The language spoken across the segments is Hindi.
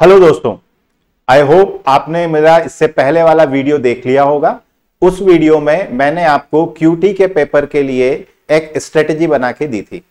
हेलो दोस्तों, आई होप आपने मेरा इससे पहले वाला वीडियो देख लिया होगा। उस वीडियो में मैंने आपको क्यूटी के पेपर के लिए एक स्ट्रेटेजी बना के दी थी।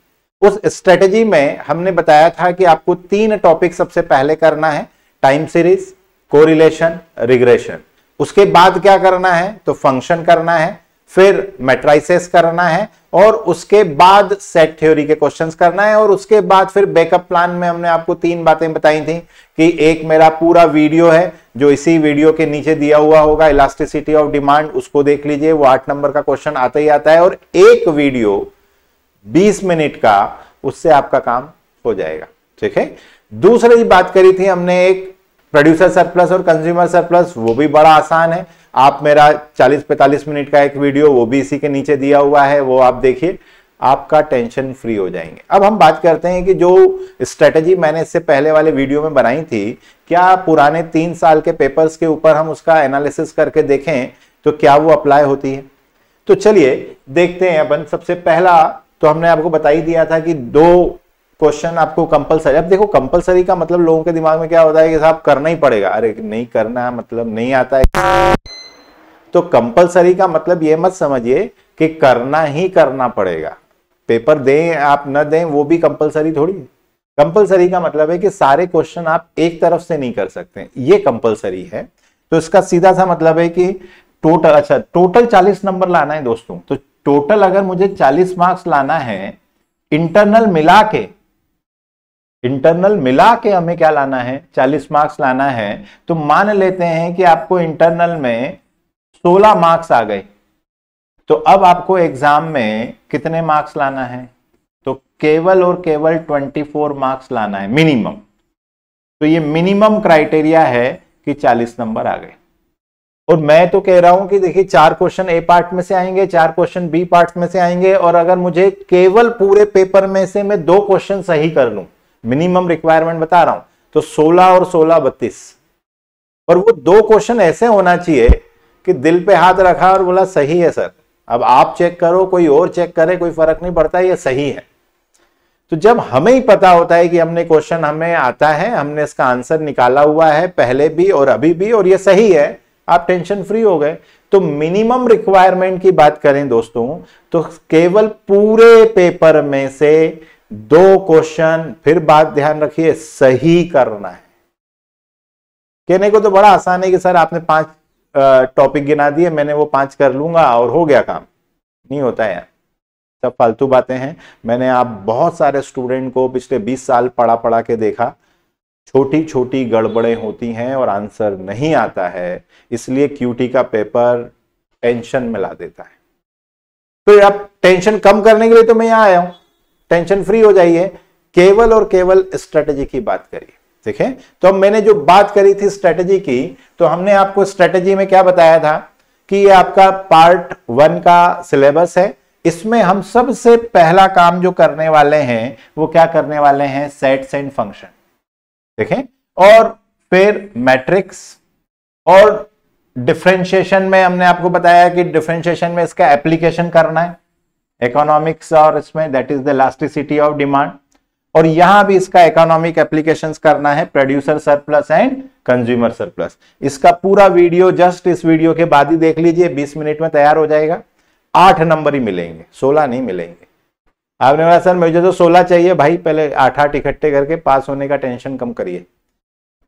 उस स्ट्रेटेजी में हमने बताया था कि आपको 3 टॉपिक सबसे पहले करना है, टाइम सीरीज, कोरिलेशन, रिग्रेशन। उसके बाद क्या करना है तो फंक्शन करना है, फिर मैट्राइसेस करना है और उसके बाद सेट थ्योरी के क्वेश्चंस करना है। और उसके बाद फिर बैकअप प्लान में हमने आपको 3 बातें बताई थी कि एक मेरा पूरा वीडियो है जो इसी वीडियो के नीचे दिया हुआ होगा, इलास्टिसिटी ऑफ डिमांड, उसको देख लीजिए। वो 8 नंबर का क्वेश्चन आता ही आता है और एक वीडियो 20 मिनट का, उससे आपका काम हो जाएगा। ठीक है, दूसरी बात करी थी हमने एक प्रोड्यूसर सरप्लस और कंज्यूमर सरप्लस, वो भी बड़ा आसान है। आप मेरा 40-45 मिनट का एक वीडियो, वो भी इसी के नीचे दिया हुआ है, वो आप देखिए, आपका टेंशन फ्री हो जाएंगे। अब हम बात करते हैं कि जो स्ट्रेटेजी मैंने इससे पहले वाले वीडियो में बनाई थी, क्या पुराने 3 साल के पेपर्स के ऊपर हम उसका एनालिसिस करके देखें तो क्या वो अप्लाई होती है। तो चलिए देखते हैं अपन। सबसे पहला तो हमने आपको बता ही दिया था कि 2 क्वेश्चन आपको कंपलसरी। अब देखो, कंपलसरी का मतलब लोगों के दिमाग में क्या होता है कि साहब करना ही पड़ेगा। अरे नहीं करना मतलब नहीं आता है, तो कंपलसरी का मतलब ये मत समझिए कि करना ही करना पड़ेगा। पेपर दें आप न दें, वो भी कंपलसरी थोड़ी। कंपलसरी का मतलब है कि सारे क्वेश्चन आप एक तरफ से नहीं कर सकते, ये कंपलसरी है। तो इसका सीधा सा मतलब है कि टोटल, अच्छा टोटल 40 नंबर लाना है दोस्तों। तो टोटल अगर मुझे 40 मार्क्स लाना है, इंटरनल मिला के हमें क्या लाना है, 40 मार्क्स लाना है। तो मान लेते हैं कि आपको इंटरनल में 16 मार्क्स आ गए, तो अब आपको एग्जाम में कितने मार्क्स लाना है, तो केवल और केवल 24 मार्क्स लाना है मिनिमम। तो ये मिनिमम क्राइटेरिया है कि 40 नंबर आ गए। और मैं तो कह रहा हूं कि देखिए, 4 क्वेश्चन ए पार्ट में से आएंगे, 4 क्वेश्चन बी पार्ट में से आएंगे, और अगर मुझे केवल पूरे पेपर में से मैं 2 क्वेश्चन सही कर लूं, मिनिमम रिक्वायरमेंट बता रहा हूं, तो 16 और 16 32। और वो 2 क्वेश्चन ऐसे होना चाहिए कि दिल पे हाथ रखा और बोला सही है सर, अब आप चेक करो, कोई और चेक करे, कोई फर्क नहीं पड़ता, ये सही है। तो जब हमें ही पता होता है कि हमने क्वेश्चन, हमें आता है, हमने इसका आंसर निकाला हुआ है पहले भी और अभी भी, और ये सही है, आप टेंशन फ्री हो गए। तो मिनिमम रिक्वायरमेंट की बात करें दोस्तों, तो केवल पूरे पेपर में से 2 क्वेश्चन, फिर बात ध्यान रखिए, सही करना है। कहने को तो बड़ा आसान है कि सर आपने 5 टॉपिक गिना दिए, मैंने वो 5 कर लूंगा और हो गया काम। नहीं होता यार, सब फालतू बातें हैं। मैंने आप बहुत सारे स्टूडेंट को पिछले 20 साल पढ़ा के देखा, छोटी छोटी गड़बड़ें होती हैं और आंसर नहीं आता है, इसलिए क्यूटी का पेपर टेंशन में ला देता है। फिर आप टेंशन कम करने के लिए तो मैं यहाँ आया हूं, टेंशन फ्री हो जाइए, केवल और केवल स्ट्रेटेजी की बात करिए। ठीक है, तो अब मैंने जो बात करी थी स्ट्रेटेजी की, तो हमने आपको स्ट्रेटेजी में क्या बताया था कि ये आपका पार्ट 1 का सिलेबस है। इसमें हम सबसे पहला काम जो करने वाले हैं वो क्या करने वाले हैं, सेट्स एंड फंक्शन देखें, और फिर मैट्रिक्स और डिफरेंशिएशन। में हमने आपको बताया कि डिफरेंशिएशन में इसका एप्लीकेशन करना है, इकोनॉमिक्स, और इसमें that is the elasticity of demand, और यहां भी इसका इकोनॉमिक एप्लीकेशंस करना है, producer surplus and consumer surplus. इसका पूरा वीडियो जस्ट इस वीडियो के बाद ही देख लीजिए, 20 मिनट में तैयार हो जाएगा। 8 नंबर ही मिलेंगे, 16 नहीं मिलेंगे। आपने बोला सर मुझे तो 16 चाहिए, भाई पहले 8-8 इकट्ठे करके पास होने का टेंशन कम करिए।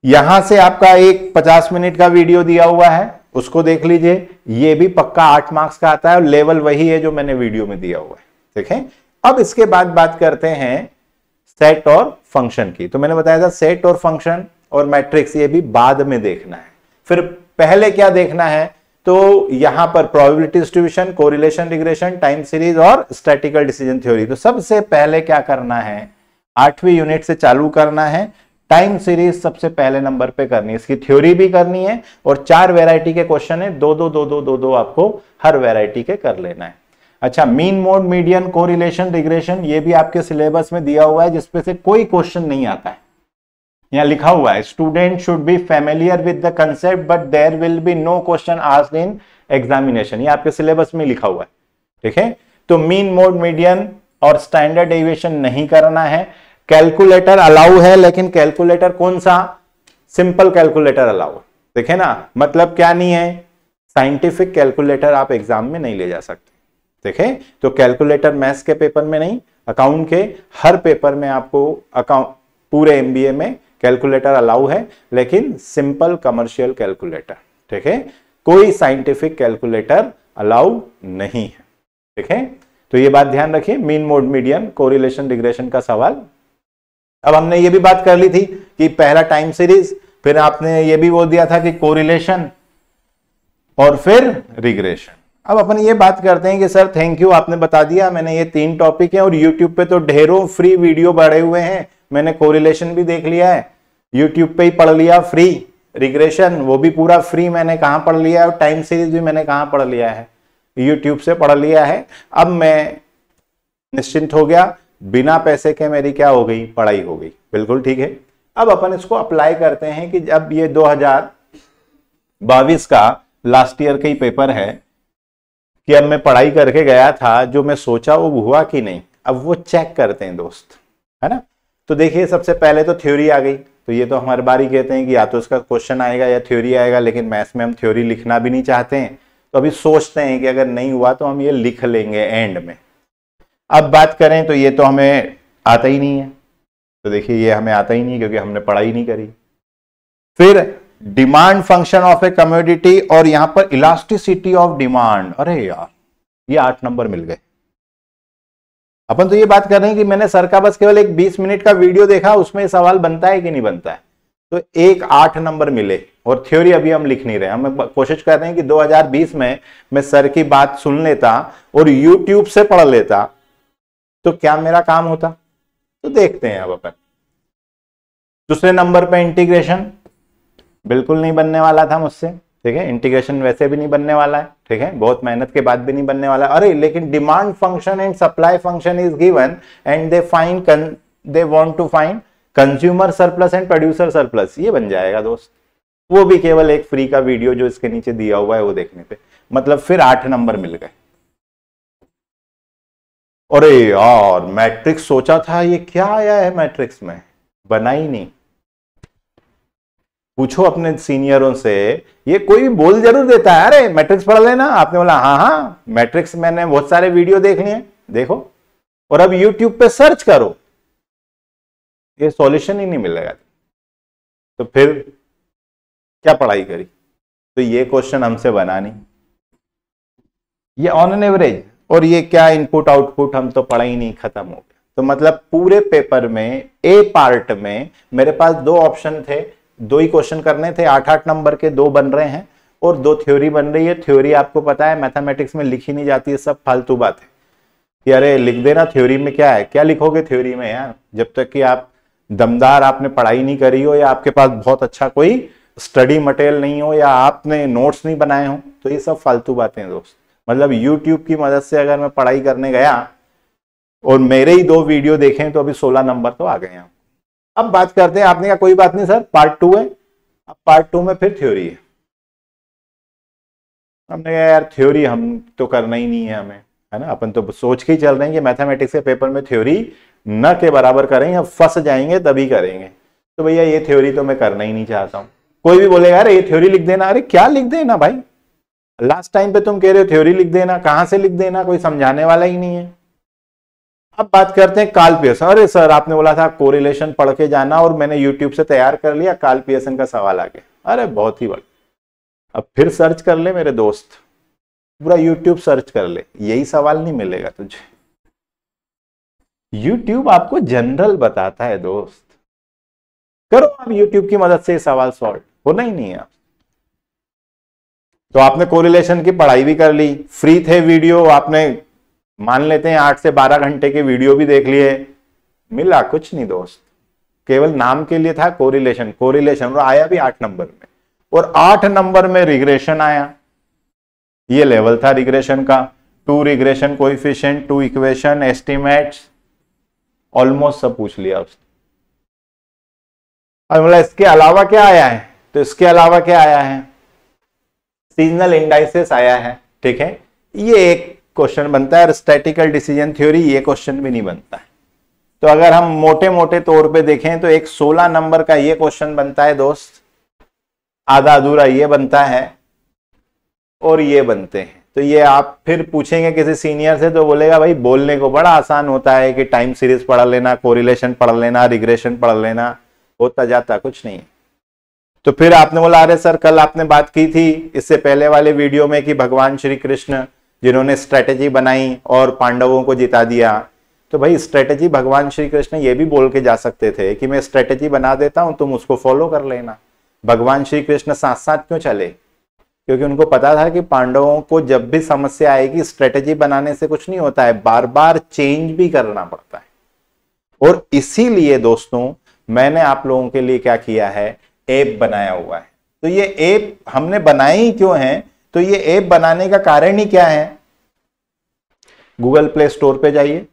यहां से आपका एक 50 मिनट का वीडियो दिया हुआ है, उसको देख लीजिए, ये भी पक्का 8 मार्क्स का आता है और लेवल वही है जो मैंने वीडियो में दिया हुआ है। ठीक है, अब इसके बाद बात करते हैं सेट और फंक्शन की। तो मैंने बताया था सेट और फंक्शन और मैट्रिक्स, ये भी बाद में देखना है। फिर पहले क्या देखना है, तो यहां पर probability distribution, correlation, regression, time series और स्टैटिकल डिसीजन थ्योरी। तो सबसे पहले क्या करना है, 8वीं यूनिट से चालू करना है, टाइम सीरीज सबसे पहले नंबर पे करनी है, इसकी थ्योरी भी करनी है, और 4 वैरायटी के क्वेश्चन है, 2-2 आपको हर वैरायटी के कर लेना है। अच्छा, mean, mode, median, correlation, regression, ये भी आपके सिलेबस में दिया हुआ है, जिसपे से कोई क्वेश्चन नहीं आता है। यहाँ लिखा हुआ है student should be familiar with the concept but there will be no question asked in examination, ये आपके सिलेबस में लिखा हुआ है। ठीक है, तो मीन, मोड, मीडियन और स्टैंडर्ड डेविएशन नहीं करना है। कैलकुलेटर अलाउ है, लेकिन कैलकुलेटर कौन सा, सिंपल कैलकुलेटर अलाउ, देखे ना, मतलब क्या नहीं है, साइंटिफिक कैलकुलेटर आप एग्जाम में नहीं ले जा सकते। देखें तो कैलकुलेटर मैथ्स के पेपर में नहीं, अकाउंट के हर पेपर में आपको अकाउंट पूरे एमबीए में कैलकुलेटर अलाउ है, लेकिन सिंपल कमर्शियल कैलकुलेटर, ठीक है, कोई साइंटिफिक कैलकुलेटर अलाउ नहीं है। ठीक है, तो ये बात ध्यान रखिए, mean mode median correlation regression का सवाल। अब हमने ये भी बात कर ली थी कि पहला टाइम सीरीज, फिर आपने ये भी बोल दिया था कि कोरिलेशन और फिर रिग्रेशन। अब अपन ये बात करते हैं कि सर थैंक यू आपने बता दिया, मैंने ये तीन टॉपिक हैं और YouTube पे तो ढेरों फ्री वीडियो बढ़े हुए हैं, मैंने कोरिलेशन भी देख लिया है YouTube पे ही पढ़ लिया फ्री, रिग्रेशन वो भी पूरा फ्री मैंने कहाँ पढ़ लिया है, और टाइम सीरीज भी मैंने कहाँ पढ़ लिया है, YouTube से पढ़ लिया है। अब मैं निश्चिंत हो गया, बिना पैसे के मेरी क्या हो गई, पढ़ाई हो गई, बिल्कुल ठीक है। अब अपन इसको अप्लाई करते हैं कि जब ये 2022 का लास्ट ईयर का ही पेपर है कि अब मैं पढ़ाई करके गया था, जो मैं सोचा वो हुआ कि नहीं, अब वो चेक करते हैं दोस्त, है ना। तो देखिए सबसे पहले तो थ्योरी आ गई, तो ये तो हम हर बार ही कहते हैं कि या तो इसका क्वेश्चन आएगा या थ्योरी आएगा, लेकिन मैथ्स में हम थ्योरी लिखना भी नहीं चाहते हैं, तो अभी सोचते हैं कि अगर नहीं हुआ तो हम ये लिख लेंगे एंड में। अब बात करें तो ये तो हमें आता ही नहीं है, तो देखिए ये हमें आता ही नहीं क्योंकि हमने पढ़ाई नहीं करी। फिर demand function of a commodity और यहां पर इलास्टिसिटी ऑफ डिमांड, अरे यार ये 8 नंबर मिल गए। अपन तो ये बात कर रहे हैं कि मैंने सर का बस केवल एक 20 मिनट का वीडियो देखा, उसमें सवाल बनता है कि नहीं बनता है, तो एक 8 नंबर मिले और थ्योरी अभी हम लिख नहीं रहे। हम कोशिश कर रहे हैं कि 2020 में मैं सर की बात सुन लेता और यूट्यूब से पढ़ लेता तो क्या मेरा काम होता, तो देखते हैं। अब अपन दूसरे नंबर पर इंटीग्रेशन बिल्कुल नहीं बनने वाला था मुझसे, ठीक है, इंटीग्रेशन वैसे भी नहीं बनने वाला है, ठीक है, बहुत मेहनत के बाद भी नहीं बनने वाला। अरे लेकिन demand function and supply function is given and they want to find consumer surplus and producer surplus, ये बन जाएगा दोस्त, वो भी केवल एक फ्री का वीडियो जो इसके नीचे दिया हुआ है वो देखने पे, मतलब फिर 8 नंबर मिल गए। अरे यार मैट्रिक्स सोचा था, ये क्या आया है मैट्रिक्स में, बना ही नहीं। पूछो अपने सीनियरों से, ये कोई भी बोल जरूर देता है अरे मैट्रिक्स पढ़ लेना, आपने बोला हाँ हाँ मैट्रिक्स मैंने बहुत सारे वीडियो देख लिए, देखो, और अब YouTube पे सर्च करो, ये सॉल्यूशन ही नहीं मिलेगा, तो फिर क्या पढ़ाई करी। तो ये क्वेश्चन हमसे बना नहीं, ये ऑन एन एवरेज, और ये क्या इनपुट आउटपुट हम तो पढ़ा ही नहीं, खत्म हो गया। तो मतलब पूरे पेपर में ए पार्ट में मेरे पास 2 ऑप्शन थे, 2 ही क्वेश्चन करने थे, 8 8 नंबर के 2 बन रहे हैं और 2 थ्योरी बन रही है। थ्योरी आपको पता है मैथमेटिक्स में लिखी नहीं जाती है, सब फालतू बात है कि अरे लिख देना थ्योरी में, क्या है, क्या लिखोगे थ्योरी में यार, जब तक कि आप दमदार आपने पढ़ाई नहीं करी हो या आपके पास बहुत अच्छा कोई स्टडी मटेरियल नहीं हो या आपने नोट्स नहीं बनाए हो, तो ये सब फालतू बातें दोस्त। मतलब यूट्यूब की मदद से अगर मैं पढ़ाई करने गया और मेरे ही 2 वीडियो देखें तो अभी 16 नंबर तो आ गए हैं। अब बात करते हैं, आपने कहा कोई बात नहीं सर पार्ट 2 है, अब पार्ट 2 में फिर थ्योरी है। हमने कहा यार थ्योरी हम तो करना ही नहीं है हमें, है ना, अपन तो सोच के ही चल रहे हैं कि मैथमेटिक्स के पेपर में थ्योरी न के बराबर करेंगे, फंस जाएंगे तभी करेंगे, तो भैया ये थ्योरी तो मैं करना ही नहीं चाहता हूँ। कोई भी बोलेगा अरे ये थ्योरी लिख देना, अरे क्या लिख देना भाई, लास्ट टाइम पे तुम कह रहे हो थ्योरी लिख देना, कहाँ से लिख देना, कोई समझाने वाला ही नहीं है। अब बात करते हैं कार्ल पियर्सन, अरे सर आपने बोला था कोरिलेशन पढ़ के जाना और मैंने यूट्यूब से तैयार कर लिया, कार्ल पियर्सन का सवाल आ गया, अरे बहुत ही बढ़िया। अब फिर सर्च कर ले मेरे दोस्त, पूरा यूट्यूब सर्च कर ले, यही सवाल नहीं मिलेगा तुझे, यूट्यूब आपको जनरल बताता है दोस्त, करो आप यूट्यूब की मदद से ये सवाल सॉल्व, होना ही नहीं है। तो आपने कोरिलेशन की पढ़ाई भी कर ली, फ्री थे वीडियो, आपने मान लेते हैं 8 से 12 घंटे के वीडियो भी देख लिए, मिला कुछ नहीं दोस्त, केवल नाम के लिए था कोरिलेशन, कोरिलेशन और आया भी 8 नंबर में, और 8 नंबर में रिग्रेशन आया। ये लेवल था रिग्रेशन का, 2 regression coefficient, 2 equation, estimates, almost सब पूछ लिया उसने। बोला इसके अलावा क्या आया है, तो इसके अलावा क्या आया है, सीजनल इंडाइसेस आया है, ठीक है, ये एक क्वेश्चन बनता है, और स्टैटिकल डिसीजन थ्योरी ये क्वेश्चन भी नहीं बनता है। तो अगर हम मोटे मोटे तौर पे देखें तो एक 16 नंबर का ये क्वेश्चन बनता है दोस्त, आधा अधूरा ये बनता है और ये बनते हैं। तो ये आप फिर पूछेंगे किसी सीनियर से तो बोलेगा भाई बोलने को बड़ा आसान होता है कि टाइम सीरीज पढ़ लेना, कोरिलेशन पढ़ लेना, रिग्रेशन पढ़ लेना, होता जाता कुछ नहीं। तो फिर आपने बोला अरे सर कल आपने बात की थी इससे पहले वाले वीडियो में कि भगवान श्री कृष्ण जिन्होंने स्ट्रेटेजी बनाई और पांडवों को जिता दिया। तो भाई स्ट्रेटेजी भगवान श्री कृष्ण ये भी बोल के जा सकते थे कि मैं स्ट्रेटेजी बना देता हूँ तुम उसको फॉलो कर लेना। भगवान श्री कृष्ण साथ साथ क्यों चले? क्योंकि उनको पता था कि पांडवों को जब भी समस्या आएगी स्ट्रेटेजी बनाने से कुछ नहीं होता है, बार बार चेंज भी करना पड़ता है। और इसीलिए दोस्तों मैंने आप लोगों के लिए क्या किया है, ऐप बनाया हुआ है। तो ये ऐप हमने बनाए ही क्यों है, तो ये ऐप बनाने का कारण ही क्या है, गूगल प्ले स्टोर पे जाइए,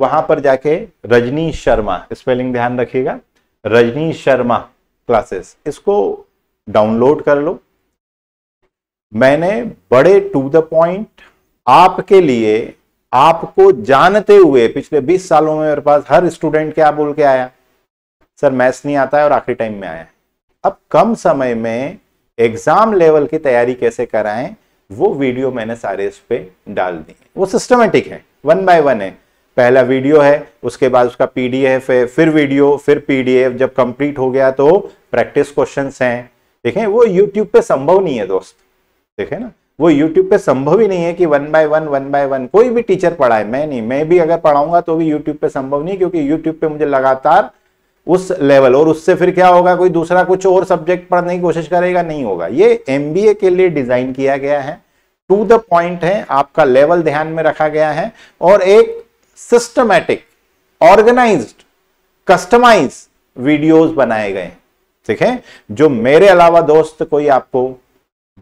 वहां पर जाके रजनीश शर्मा, स्पेलिंग ध्यान रखिएगा, रजनीश शर्मा क्लासेस, इसको डाउनलोड कर लो। मैंने बड़े टू द पॉइंट आपके लिए, आपको जानते हुए पिछले 20 सालों में मेरे पास हर स्टूडेंट क्या बोल के आया, सर मैथ्स नहीं आता है और आखिरी टाइम में आया। अब कम समय में एग्जाम लेवल की तैयारी कैसे कराएं वो वीडियो मैंने सारे इस पे डाल दिए। वो सिस्टमेटिक है, वन बाय वन है, पहला वीडियो है, उसके बाद उसका पीडीएफ है, फिर वीडियो, फिर पीडीएफ, जब कंप्लीट हो गया तो प्रैक्टिस क्वेश्चंस हैं। देखें वो यूट्यूब पे संभव नहीं है दोस्त, देखें ना वो यूट्यूब पे संभव ही नहीं है कि वन बाय वन कोई भी टीचर पढ़ाए। मैं नहीं, मैं भी अगर पढ़ाऊंगा तो भी यूट्यूब पे संभव नहीं, क्योंकि यूट्यूब पे मुझे लगातार उस लेवल, और उससे फिर क्या होगा कोई दूसरा कुछ और सब्जेक्ट पढ़ने की कोशिश करेगा, नहीं होगा। ये एमबीए के लिए डिजाइन किया गया है, टू द पॉइंट है, आपका लेवल ध्यान में रखा गया है और एक सिस्टमैटिक, ऑर्गेनाइज्ड, कस्टमाइज वीडियोस बनाए गए, ठीक है, जो मेरे अलावा दोस्त कोई आपको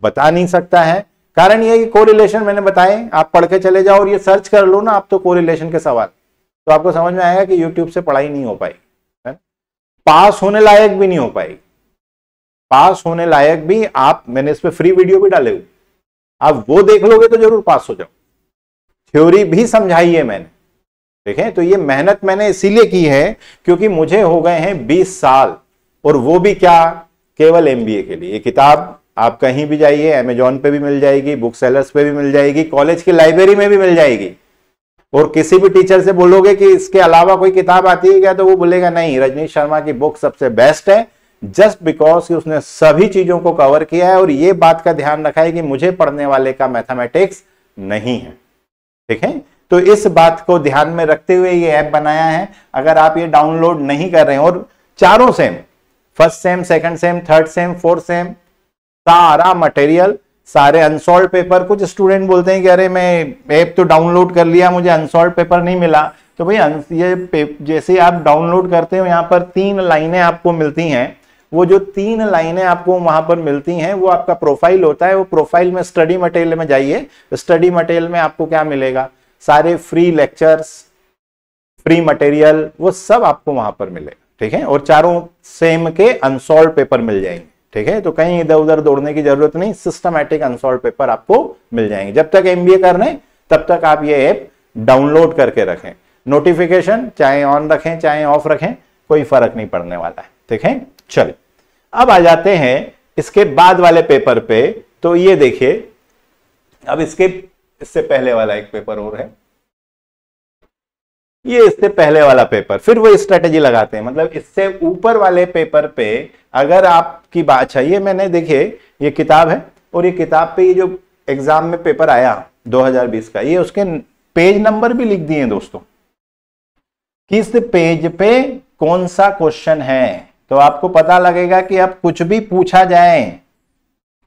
बता नहीं सकता है। कारण यह है कि कोरिलेशन मैंने बताए, आप पढ़ के चले जाओ और ये सर्च कर लो ना आप, तो कोरिलेशन के सवाल तो आपको समझ में आएगा कि यूट्यूब से पढ़ाई नहीं हो पाएगी, पास होने लायक भी नहीं हो पाएगी। पास होने लायक भी आप, मैंने इस पर फ्री वीडियो भी डाले हुए, आप वो देख लोगे तो जरूर पास हो जाओ। थ्योरी भी समझाई है मैंने, देखें, तो ये मेहनत मैंने इसीलिए की है क्योंकि मुझे हो गए हैं 20 साल, और वो भी क्या, केवल एमबीए के लिए। ये किताब आप कहीं भी जाइए, अमेजॉन पे भी मिल जाएगी, बुक सेलर्स पे भी मिल जाएगी, कॉलेज की लाइब्रेरी में भी मिल जाएगी, और किसी भी टीचर से बोलोगे कि इसके अलावा कोई किताब आती है क्या, तो वो बोलेगा नहीं, रजनीश शर्मा की बुक सबसे बेस्ट है, जस्ट बिकॉज उसने सभी चीजों को कवर किया है और ये बात का ध्यान रखा है कि मुझे पढ़ने वाले का मैथमेटिक्स नहीं है, ठीक है। तो इस बात को ध्यान में रखते हुए ये ऐप बनाया है। अगर आप ये डाउनलोड नहीं कर रहे हैं, और चारों same, first same, second same, third same, fourth same, सारा मटेरियल, सारे अनसॉल्व पेपर। कुछ स्टूडेंट बोलते हैं कि अरे मैं ऐप तो डाउनलोड कर लिया, मुझे अनसॉल्व पेपर नहीं मिला। तो भाई ये जैसे आप डाउनलोड करते हो यहाँ पर 3 लाइनें आपको मिलती हैं, वो जो 3 लाइनें आपको वहां पर मिलती हैं वो आपका प्रोफाइल होता है। वो प्रोफाइल में स्टडी मटेरियल में जाइए, स्टडी मटेरियल में आपको क्या मिलेगा, सारे फ्री लेक्चर्स, फ्री मटेरियल, वो सब आपको वहां पर मिलेगा, ठीक है, और चारों सेम के अनसॉल्व पेपर मिल जाएंगे, ठीक है। तो कहीं इधर उधर दौड़ने की जरूरत नहीं, सिस्टमैटिक अनसॉल्व पेपर आपको मिल जाएंगे। जब तक एमबीए कर रहे हैं तब तक आप ये ऐप डाउनलोड करके रखें। नोटिफिकेशन चाहे ऑन रखें चाहे ऑफ रखें, कोई फर्क नहीं पड़ने वाला है, ठीक है। चलिए अब आ जाते हैं इसके बाद वाले पेपर पे। तो ये देखिए, अब इससे पहले वाला एक पेपर और है, ये इससे पहले वाला पेपर, फिर वो स्ट्रेटेजी लगाते हैं, मतलब इससे ऊपर वाले पेपर पे अगर आपकी बात चाहिए। मैंने देखिए ये किताब है और ये किताब पे ये जो एग्जाम में पेपर आया 2020 का, ये उसके पेज नंबर भी लिख दिए दोस्तों, किस पेज पे कौन सा क्वेश्चन है, तो आपको पता लगेगा कि अब कुछ भी पूछा जाए।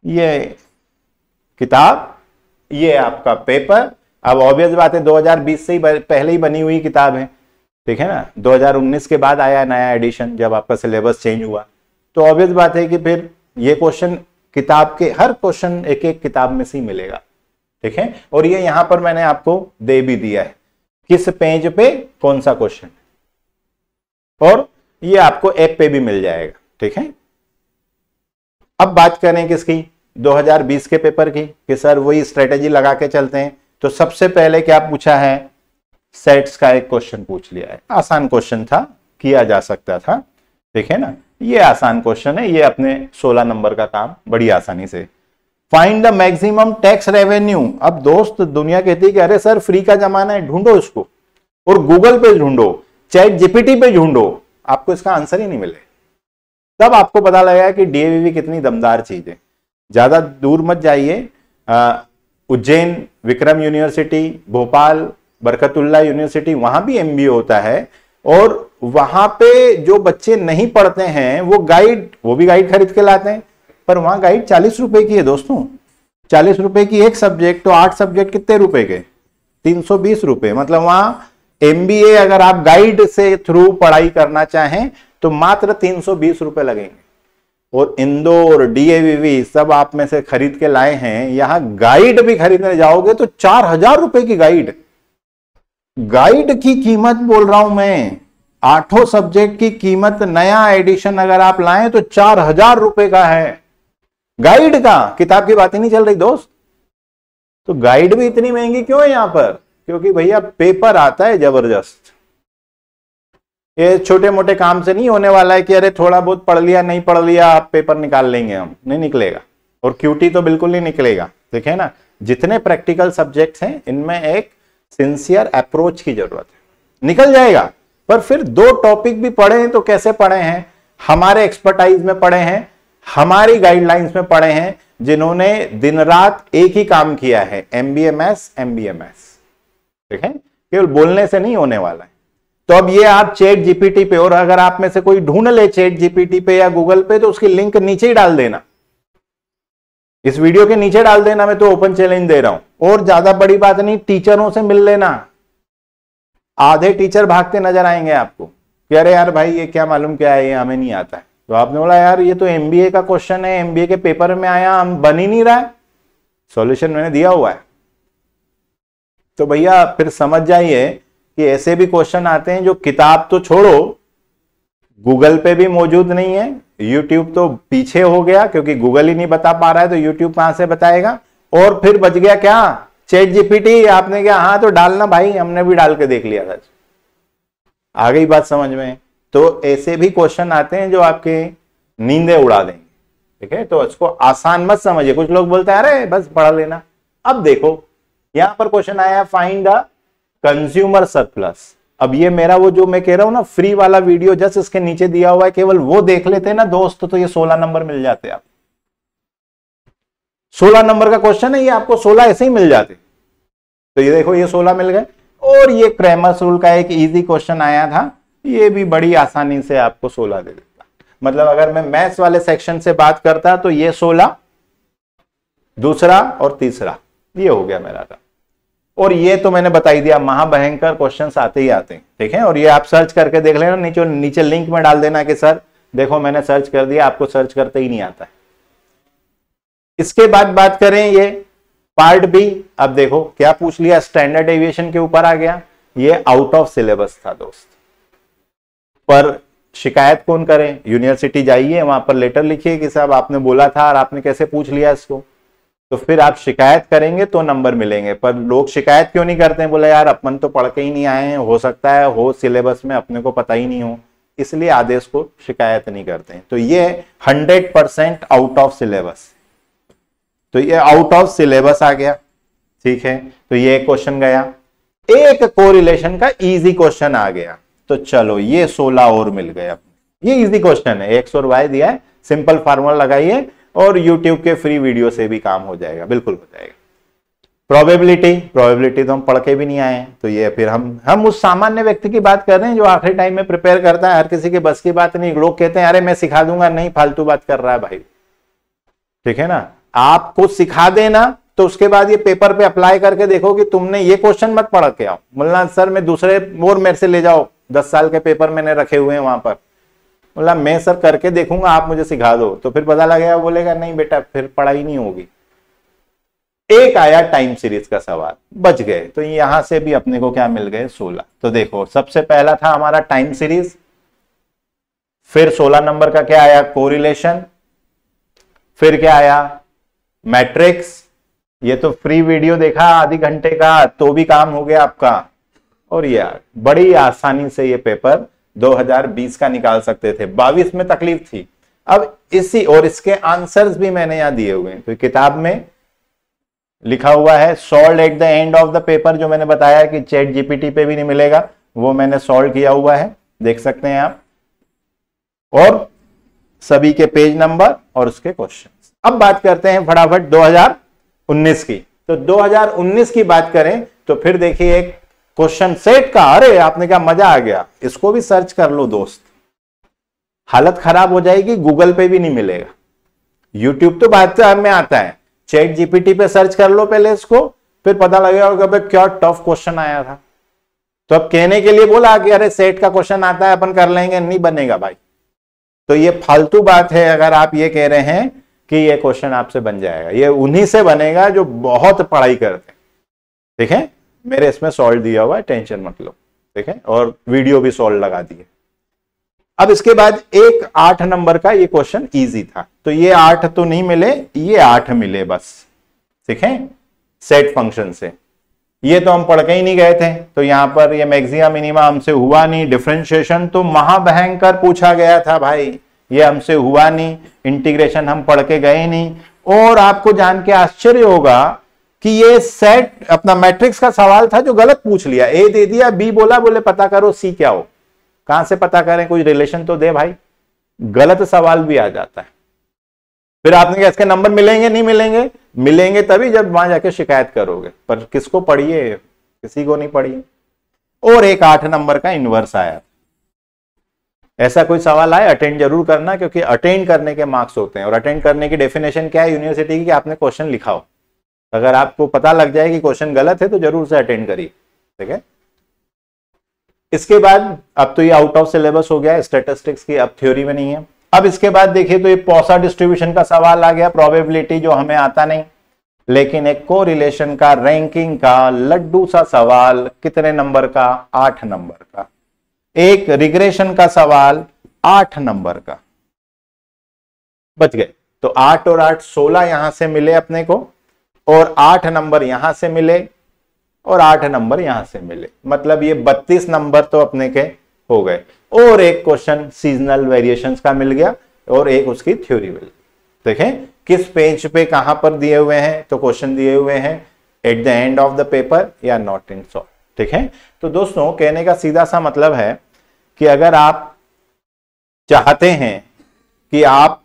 ये किताब, ये आपका पेपर, अब ऑब्वियस बात है 2020 से ही पहले ही बनी हुई किताब है, ठीक है ना। 2019 के बाद आया नया एडिशन जब आपका सिलेबस चेंज हुआ, तो ऑब्वियस बात है कि फिर ये क्वेश्चन किताब के, हर क्वेश्चन एक एक किताब में से ही मिलेगा, ठीक है। और ये यहां पर मैंने आपको दे भी दिया है किस पेज पे कौन सा क्वेश्चन, और ये आपको ऐप पे भी मिल जाएगा, ठीक है। अब बात करें किसकी, 2020 के पेपर की, कि सर वही स्ट्रेटेजी लगा के चलते हैं। तो सबसे पहले क्या पूछा है, सेट्स का एक क्वेश्चन पूछ लिया है, आसान क्वेश्चन था, किया जा सकता था, ठीक है ना। ये आसान क्वेश्चन है, ये अपने 16 नंबर का काम बड़ी आसानी से। Find the maximum tax revenue. अब दोस्त दुनिया कहती है कि अरे सर फ्री का जमाना है, ढूंढो इसको, और गूगल पे ढूंढो, चैट जीपीटी पे ढूंढो, आपको इसका आंसर ही नहीं मिले। तब आपको पता लगेगा कि डीएवीवी कितनी दमदार चीज है। ज्यादा दूर मत जाइए, उज्जैन विक्रम यूनिवर्सिटी, भोपाल बरकतुल्ला यूनिवर्सिटी, वहां भी एमबीए होता है, और वहां पे जो बच्चे नहीं पढ़ते हैं वो गाइड, वो भी गाइड खरीद के लाते हैं, पर वहां गाइड 40 रुपए की है दोस्तों। 40 रुपए की एक सब्जेक्ट, तो 8 सब्जेक्ट कितने रुपए के? 320 रुपए। मतलब वहां एमबीए अगर आप गाइड से थ्रू पढ़ाई करना चाहें तो मात्र 320 रुपए लगेंगे। और इंदौर डीएवीवी सब आप में से खरीद के लाए हैं, यहाँ गाइड भी खरीदने जाओगे तो 4000 रुपए की गाइड, गाइड की कीमत बोल रहा हूं मैं। 8 सब्जेक्ट की कीमत, नया एडिशन अगर आप लाएं तो 4000 रुपए का है गाइड का। किताब की बात ही नहीं चल रही दोस्त। तो गाइड भी इतनी महंगी क्यों है यहां पर? क्योंकि भैया पेपर आता है जबरदस्त। ये छोटे मोटे काम से नहीं होने वाला है कि अरे थोड़ा बहुत पढ़ लिया, नहीं पढ़ लिया, आप पेपर निकाल लेंगे। हम नहीं निकलेगा, और क्यूटी तो बिल्कुल नहीं निकलेगा। देखे ना, जितने प्रैक्टिकल सब्जेक्ट हैं इनमें एक सिंसियर अप्रोच की जरूरत है। निकल जाएगा, पर फिर 2 टॉपिक भी पढ़े हैं तो कैसे पढ़े हैं? हमारे एक्सपर्टाइज में पढ़े हैं, हमारी गाइडलाइंस में पढ़े हैं, जिन्होंने दिन रात एक ही काम किया है, एमबीएमएस एमबीएमएस। ठीक है, केवल बोलने से नहीं होने वाला है। तो अब ये आप चैट जीपीटी पे, और अगर आप में से कोई ढूंढ ले चैट जीपीटी पे या गूगल पे, तो उसकी लिंक नीचे ही डाल देना, इस वीडियो के नीचे डाल देना। मैं तो ओपन चैलेंज दे रहा हूं, और ज्यादा बड़ी बात नहीं। टीचरों से मिल लेना, आधे टीचर भागते नजर आएंगे आपको कि अरे यार भाई ये क्या मालूम क्या है, ये हमें नहीं आता है। तो आपने बोला यार ये तो एमबीए का क्वेश्चन है, एमबीए के पेपर में आया, हम बन ही नहीं रहा है, सॉल्यूशन मैंने दिया हुआ है। तो भैया फिर समझ जाइए कि ऐसे भी क्वेश्चन आते हैं जो किताब तो छोड़ो, गूगल पे भी मौजूद नहीं है, यूट्यूब तो पीछे हो गया क्योंकि गूगल ही नहीं बता पा रहा है, तो यूट्यूब कहां से बताएगा। और फिर बच गया क्या? ChatGPT. आपने क्या, हाँ तो डालना भाई, हमने भी डाल के देख लिया था। आ गई बात समझ में? तो ऐसे भी क्वेश्चन आते हैं जो आपके नींदें उड़ा देंगे। ठीक है, तो इसको आसान मत समझिए। कुछ लोग बोलते हैं अरे बस पढ़ लेना। अब देखो यहां पर क्वेश्चन आया, फाइंड द कंज्यूमर सरप्लस। अब ये मेरा वो जो मैं कह रहा हूं ना फ्री वाला वीडियो, जस्ट इसके नीचे दिया हुआ है, केवल वो देख लेते ना दोस्त तो ये 16 नंबर मिल जाते। आप 16 नंबर का क्वेश्चन है, ये आपको 16 ऐसे ही मिल जाते। तो ये देखो ये 16 मिल गए। और ये क्रैमर्स रूल का एक इजी क्वेश्चन आया था, ये भी बड़ी आसानी से आपको 16 दे देता। मतलब अगर मैं मैथ्स वाले सेक्शन से बात करता तो ये 16, दूसरा और तीसरा, ये हो गया मेरा था। और ये तो मैंने बताई दिया, महाभयंकर क्वेश्चंस आते ही आते हैं। ठीक है, और ये आप सर्च करके देख लेना, नीचे नीचे लिंक में डाल देना कि सर देखो मैंने सर्च कर दिया, आपको सर्च करते ही नहीं आता है। इसके बाद बात करें ये पार्ट बी। अब देखो क्या पूछ लिया, स्टैंडर्ड डेविएशन के ऊपर आ गया। ये आउट ऑफ सिलेबस था दोस्त, पर शिकायत कौन करें? यूनिवर्सिटी जाइए, वहां पर लेटर लिखिए कि साहब आपने बोला था और आपने कैसे पूछ लिया इसको। तो फिर आप शिकायत करेंगे तो नंबर मिलेंगे। पर लोग शिकायत क्यों नहीं करते हैं? बोले यार अपन तो पढ़ के ही नहीं आए हैं, हो सकता है हो सिलेबस में, अपने को पता ही नहीं हो, इसलिए आदेश को शिकायत नहीं करते हैं। तो ये 100% आउट ऑफ सिलेबस। तो ये आउट ऑफ सिलेबस आ गया। ठीक है, तो ये एक क्वेश्चन गया। एक कोरिलेशन का इजी क्वेश्चन आ गया। तो चलो ये 16 और मिल गए। ये इजी क्वेश्चन है, एक्स और वाई दिया है, सिंपल फार्मूला लगाइए और YouTube के फ्री वीडियो से भी काम हो जाएगा, बिल्कुल हो जाएगा। प्रोबेबिलिटी तो हम पढ़ के भी नहीं आए हैं। तो ये फिर हम उस सामान्य व्यक्ति की बात कर रहे हैं जो आखिरी टाइम में प्रिपेयर करता है। हर किसी के बस की बात नहीं। लोग कहते हैं अरे मैं सिखा दूंगा, नहीं फालतू बात कर रहा है भाई। ठीक है ना, आपको सिखा देना तो उसके बाद ये पेपर पे अप्लाई करके देखो कि तुमने ये क्वेश्चन मत पढ़ के आओ। बोला सर मैं दूसरे और मेरे से ले जाओ, 10 साल के पेपर मैंने रखे हुए हैं वहां पर। बोला मैं सर करके देखूंगा, आप मुझे सिखा दो। तो फिर पता लगेगा, बोलेगा नहीं बेटा फिर पढ़ाई नहीं होगी। एक आया टाइम सीरीज का सवाल, बच गए। तो यहां से भी अपने को क्या मिल गए? 16। तो देखो सबसे पहला था हमारा टाइम सीरीज, फिर 16 नंबर का क्या आया? कोरिलेशन। फिर क्या आया? मैट्रिक्स। ये तो फ्री वीडियो देखा आधी घंटे का, तो भी काम हो गया आपका। और यार बड़ी आसानी से ये पेपर 2020 का निकाल सकते थे, 22 में तकलीफ थी। अब इसी और इसके आंसर्स भी मैंने यहां दिए हुए हैं, तो किताब में लिखा हुआ है solve at the end of the paper, जो मैंने बताया कि चैट जीपीटी पे भी नहीं मिलेगा, वो मैंने सॉल्व किया हुआ है, देख सकते हैं आप, और सभी के पेज नंबर और उसके क्वेश्चंस। अब बात करते हैं फटाफट 2019 की। तो 2019 की बात करें तो फिर देखिए एक क्वेश्चन सेट का, अरे आपने क्या मजा आ गया, इसको भी सर्च कर लो दोस्त, हालत खराब हो जाएगी, गूगल पे भी नहीं मिलेगा, यूट्यूब तो बात में आता है, चैट जीपीटी पे सर्च कर लो पहले इसको, फिर पता लगेगा कि क्या टफ क्वेश्चन आया था। तो अब कहने के लिए बोला कि अरे सेट का क्वेश्चन आता है अपन कर लेंगे, नहीं बनेगा भाई, तो ये फालतू बात है। अगर आप ये कह रहे हैं कि ये क्वेश्चन आपसे बन जाएगा, ये उन्हीं से बनेगा जो बहुत पढ़ाई करते हैं, ठीक है। मेरे इसमें सॉल्व दिया हुआ है, टेंशन मत लो, ठीक है, और वीडियो भी सॉल्व लगा दिए। अब इसके बाद एक 8 नंबर का ये क्वेश्चन इजी था, तो ये 8 तो नहीं मिले, ये 8 मिले बस, ठीक है, सेट फंक्शन से। ये तो हम पढ़ के ही नहीं गए थे, तो यहां पर ये मैक्सिमा मिनिमा हमसे हुआ नहीं, डिफरेंशिएशन तो महाभयंकर पूछा गया था भाई, ये हमसे हुआ नहीं, इंटीग्रेशन हम पढ़ के गए नहीं। और आपको जान के आश्चर्य होगा कि ये सेट अपना मैट्रिक्स का सवाल था जो गलत पूछ लिया, ए दे दिया, बी बोला, बोले पता करो सी क्या हो, कहां से पता करें, कोई रिलेशन तो दे भाई, गलत सवाल भी आ जाता है। फिर आपने कहा इसके नंबर मिलेंगे, नहीं मिलेंगे, मिलेंगे तभी जब वहां जाके शिकायत करोगे, पर किसको पढ़िए, किसी को नहीं पढ़िए। और एक 8 नंबर का इनवर्स आया, ऐसा कोई सवाल आए अटेंड जरूर करना, क्योंकि अटेंड करने के मार्क्स होते हैं, और अटेंड करने की डेफिनेशन क्या है यूनिवर्सिटी की, कि आपने क्वेश्चन लिखा हो, अगर आपको पता लग जाए कि क्वेश्चन गलत है तो जरूर से अटेंड करिए, ठीक है। इसके बाद अब तो ये आउट ऑफ सिलेबस हो गया, स्टैटिस्टिक्स की अब थ्योरी में नहीं है। अब इसके बाद देखिए तो ये पॉसा डिस्ट्रीब्यूशन का सवाल आ गया, प्रोबेबिलिटी जो हमें आता नहीं, लेकिन एक कोरिलेशन का, रैंकिंग का लड्डू सा सवाल, कितने नंबर का, 8 नंबर का। एक रिग्रेशन का सवाल 8 नंबर का, बच गए, तो 8 और 8 16 यहां से मिले अपने को, और 8 नंबर यहां से मिले, और 8 नंबर यहां से मिले, मतलब ये 32 नंबर तो अपने के हो गए। और एक क्वेश्चन सीजनल वेरिएशंस का मिल गया, और एक उसकी थ्योरी मिल गई, देखें किस पेज पे कहां पर दिए हुए हैं, तो क्वेश्चन दिए हुए हैं at the end of the paper या नॉट इन सॉल्व, ठीक है। तो दोस्तों कहने का सीधा सा मतलब है कि अगर आप चाहते हैं कि आप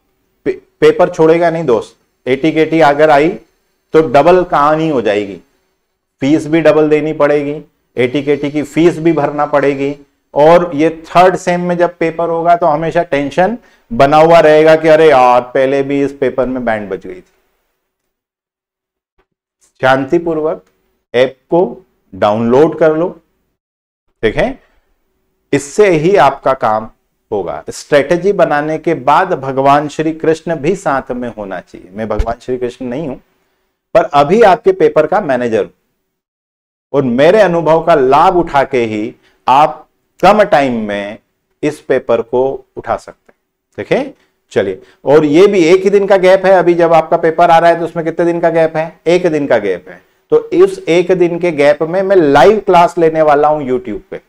पेपर छोड़ेगा नहीं दोस्त, एटी केटी अगर आई तो डबल कहानी हो जाएगी, फीस भी डबल देनी पड़ेगी, एटी केटी की फीस भी भरना पड़ेगी, और ये थर्ड सेम में जब पेपर होगा तो हमेशा टेंशन बना हुआ रहेगा कि अरे यार पहले भी इस पेपर में बैंड बज गई थी। शांतिपूर्वक ऐप को डाउनलोड कर लो, ठीक है, इससे ही आपका काम होगा। स्ट्रेटेजी बनाने के बाद भगवान श्री कृष्ण भी साथ में होना चाहिए। मैं भगवान श्री कृष्ण नहीं हूं, पर अभी आपके पेपर का मैनेजर हूं, और मेरे अनुभव का लाभ उठा के ही आप कम टाइम में इस पेपर को उठा सकते हैं, ठीक है। चलिए, और ये भी एक ही दिन का गैप है, अभी जब आपका पेपर आ रहा है तो उसमें कितने दिन का गैप है, एक दिन का गैप है। तो इस एक दिन के गैप में मैं लाइव क्लास लेने वाला हूं यूट्यूब पे,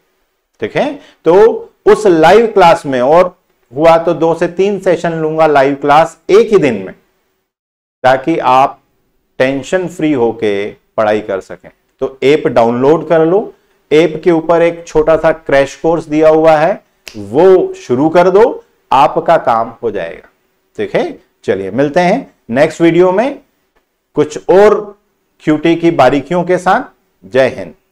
ठीक है। तो उस लाइव क्लास में, और हुआ तो 2 से 3 सेशन लूंगा लाइव क्लास एक ही दिन में, ताकि आप टेंशन फ्री होके पढ़ाई कर सकें। तो ऐप डाउनलोड कर लो, ऐप के ऊपर एक छोटा सा क्रैश कोर्स दिया हुआ है, वो शुरू कर दो, आपका काम हो जाएगा, ठीक है। चलिए मिलते हैं नेक्स्ट वीडियो में कुछ और क्यूटी की बारीकियों के साथ। जय हिंद।